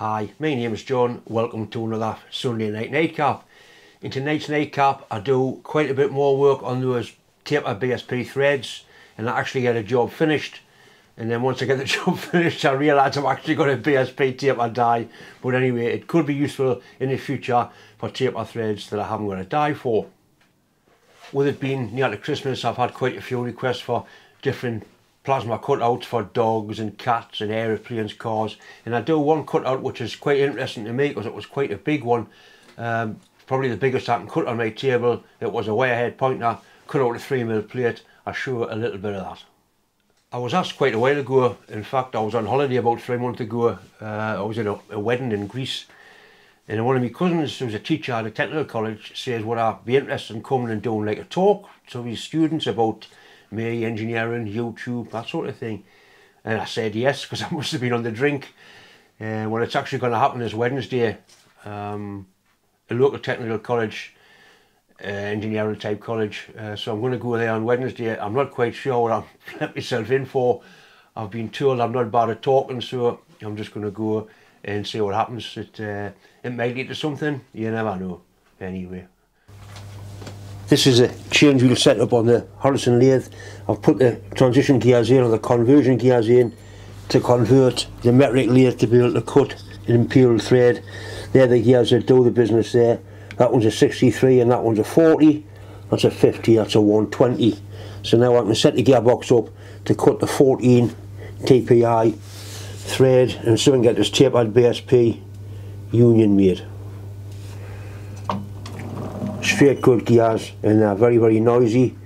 Hi, my name is John. Welcome to another Sunday night nightcap. In tonight's nightcap I do quite a bit more work on those taper BSP threads, and I actually get a job finished, and then once I get the job finished I realise I've actually got a BSP taper die. But anyway, it could be useful in the future for taper threads that I haven't got a die for. With it being near to Christmas, I've had quite a few requests for different plasma cutouts for dogs and cats and aeroplanes, cars, and I do one cutout which is quite interesting to me because it was quite a big one, probably the biggest I can cut on my table. It was a wirehead pointer cut out a 3mm plate. I'll show a little bit of that. I was asked quite a while ago, in fact I was on holiday about 3 months ago, I was at a wedding in Greece, and one of my cousins who's a teacher at a technical college says would I be interested in coming and doing like a talk to his students about me, engineering, YouTube, that sort of thing. And I said yes, because I must have been on the drink. Well, it's actually going to happen this Wednesday. A local technical college, engineering type college. So I'm going to go there on Wednesday. I'm not quite sure what I've let myself in for. I've been told I'm not bad at talking, so I'm just going to go and see what happens. It might lead to something, you never know. Anyway. This is a change wheel setup on the Harrison lathe. I've put the transition gears in, or the conversion gears in, to convert the metric lathe to be able to cut an imperial thread. They're the gears that do the business there. That one's a 63 and that one's a 40. That's a 50, that's a 120. So now I can set the gearbox up to cut the 14 TPI thread and soon get this tapered BSP union made. Straight good gears, and they're very noisy,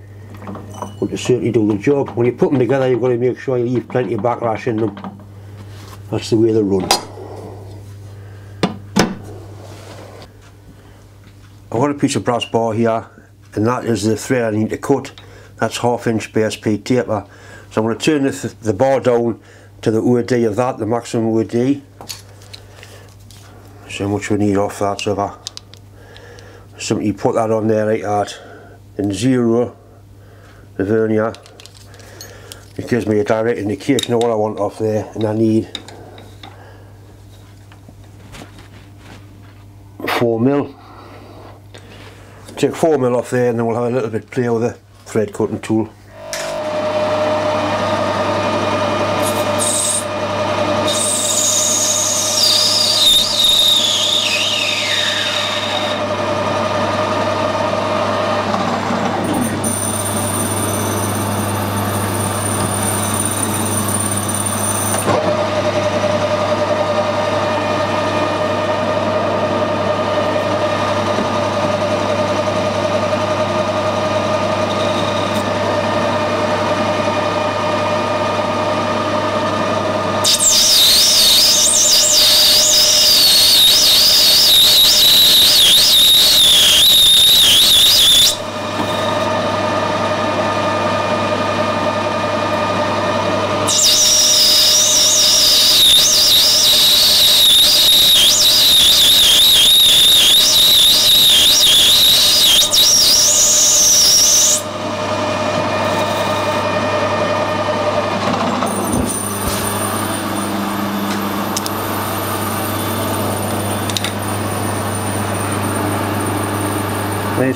but they certainly do the job. When you put them together you've got to make sure you leave plenty of backlash in them. That's the way they run. I've got a piece of brass bar here, and that is the thread I need to cut. That's 1/2 inch BSP taper. So I'm going to turn the bar down to the OD of that, the maximum OD. So much we need off that, so that. Simply put that on there like that, and zero the vernier. It gives me a direct indication of what I want off there, and I need 4mm. Take 4mm off there, and then we'll have a little bit play with the thread cutting tool.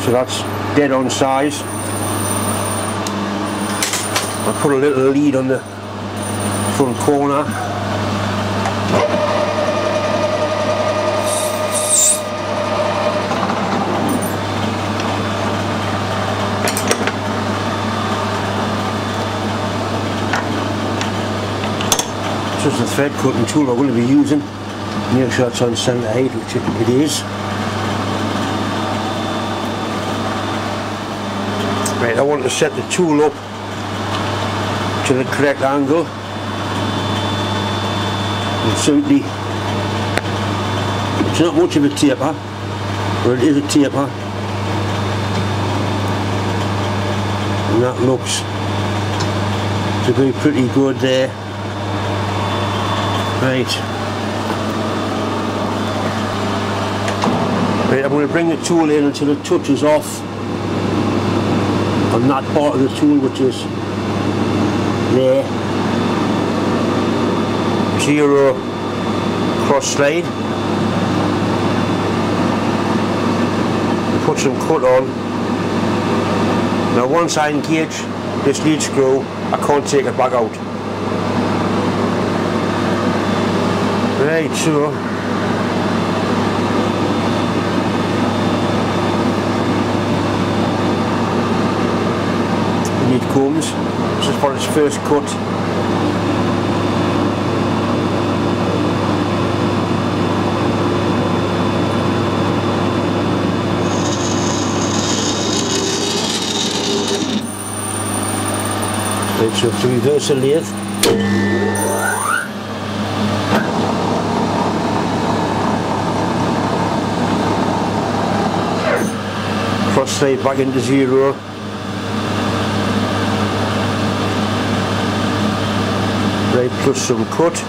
So that's dead on size. I put a little lead on the front corner. This is the thread cutting tool I'm going to be using. Make sure it's on centre height, which it is. Right, I want to set the tool up to the correct angle and simply, it's not much of a taper, but it is a taper, and that looks to be pretty good there. Right, I'm going to bring the tool in until it touches off on that part of the tool which is there. Zero, cross strain. Put some cut on. Now once I engage this lead screw, I can't take it back out. Right, so lead combs. This is for its first cut. So to reverse a lathe, cross slide back into zero, right plus some cut,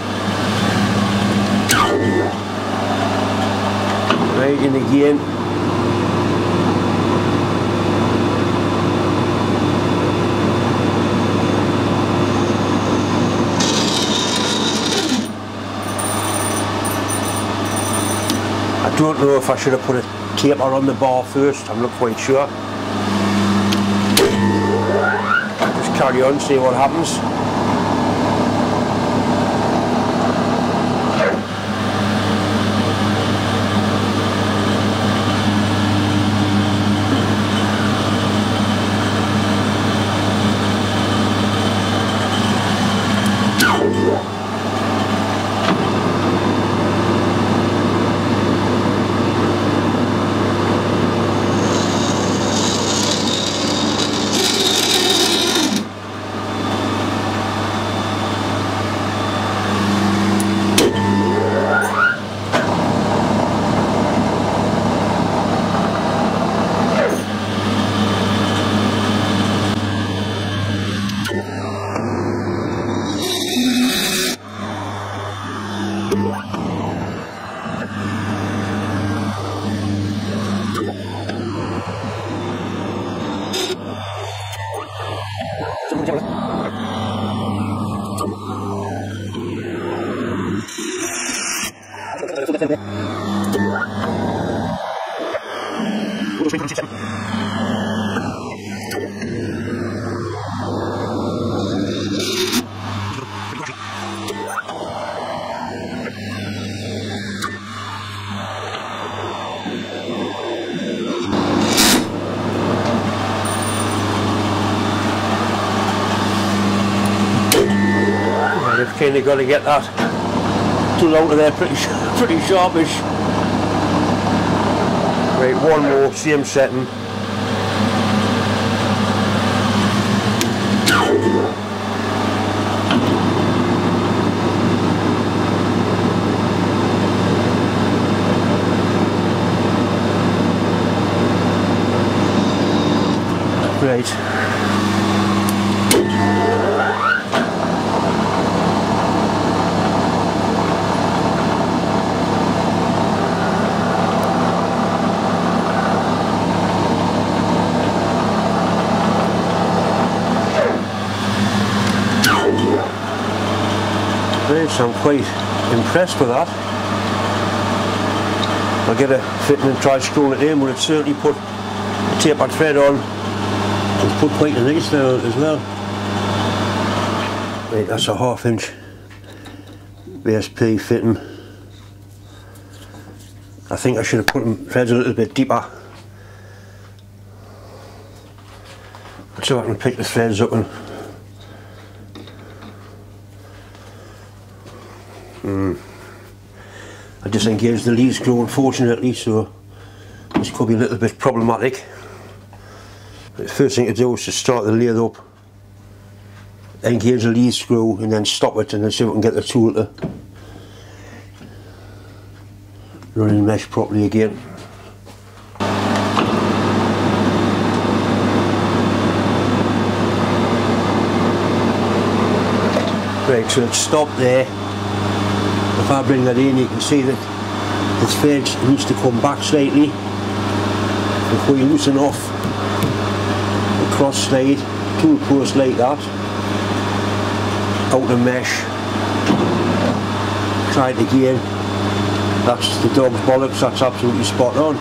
right in again. I don't know if I should have put a taper on the bar first, I'm not quite sure. Just carry on, see what happens. Kinda gotta get that tool out of there pretty sharpish. Right, one more, same setting. I'm quite impressed with that. I'll get a fitting and try screwing it in, but it certainly put a taper thread on. It's put quite a nice there as well. Right, that's a 1/2 inch BSP fitting. I think I should have put them threads a little bit deeper. Let's see if I can pick the threads up and I disengaged the lead screw, unfortunately, so this could be a little bit problematic. The first thing to do is to start the lathe up, engage the lead screw and then stop it, and then see if we can get the tool to run the mesh properly again. Right, so it's stopped there. If I bring that in, you can see that the thread needs to come back slightly before you loosen off the cross slide, tool post like that, out the mesh, try it again, That's the dog's bollocks, that's absolutely spot on.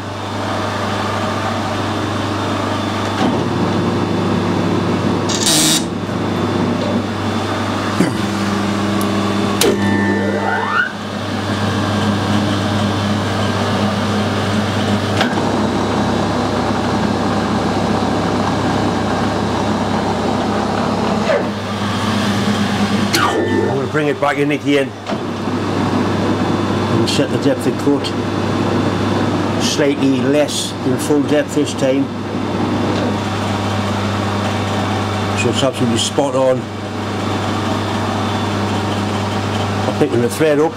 Bring it back in again and set the depth of cut slightly less than full depth this time, so it's absolutely spot on. I'm picking the thread up,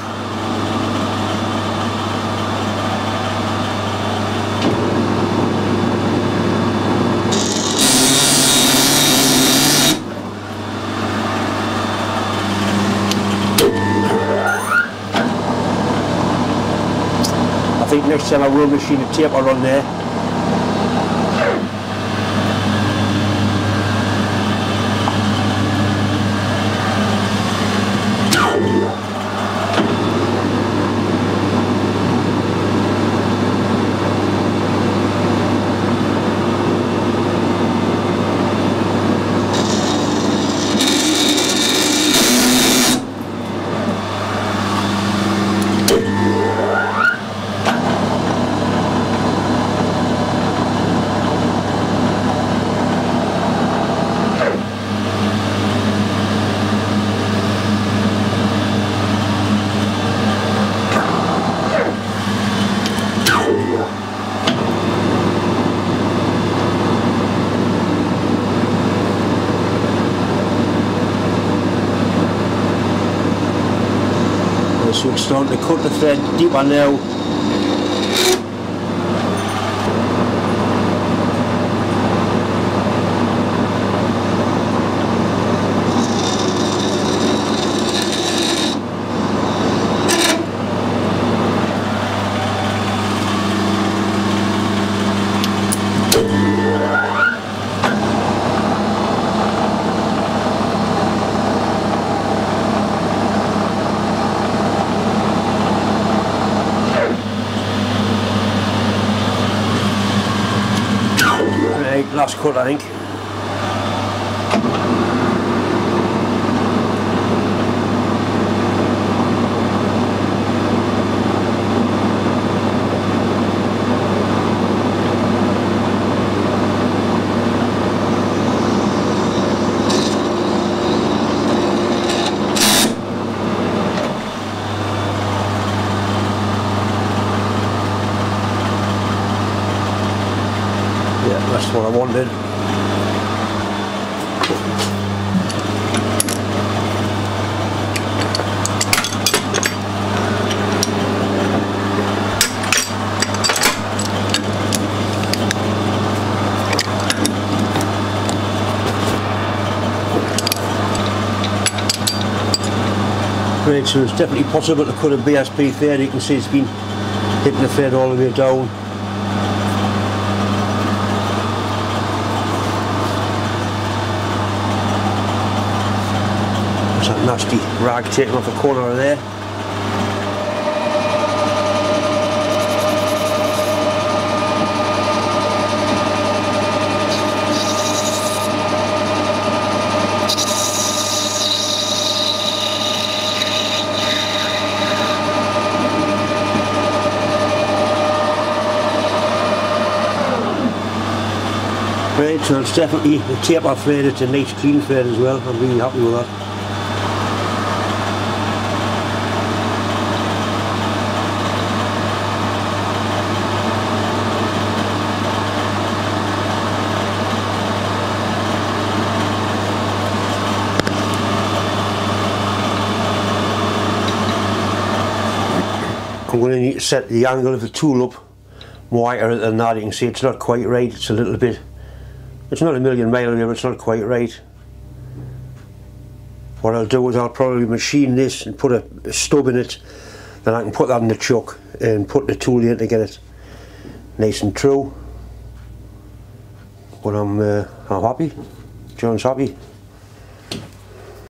I think next time I will machine a taper on there. So it's starting to cut the thread deeper now. Last cut, I think. That's what I wanted. Great, so it's definitely possible to cut a BSP thread. You can see it's been hitting the thread all the way down. That nasty rag taken off the corner of there. Right, so it's definitely the taper thread, it's a nice clean thread as well. I'm really happy with that. I'm going to need to set the angle of the tool up wider than that. You can see it's not quite right, it's a little bit, it's not a million miles away, but it's not quite right. What I'll do is I'll probably machine this and put a stub in it, then I can put that in the chuck and put the tool in to get it nice and true. But I'm happy, John's happy.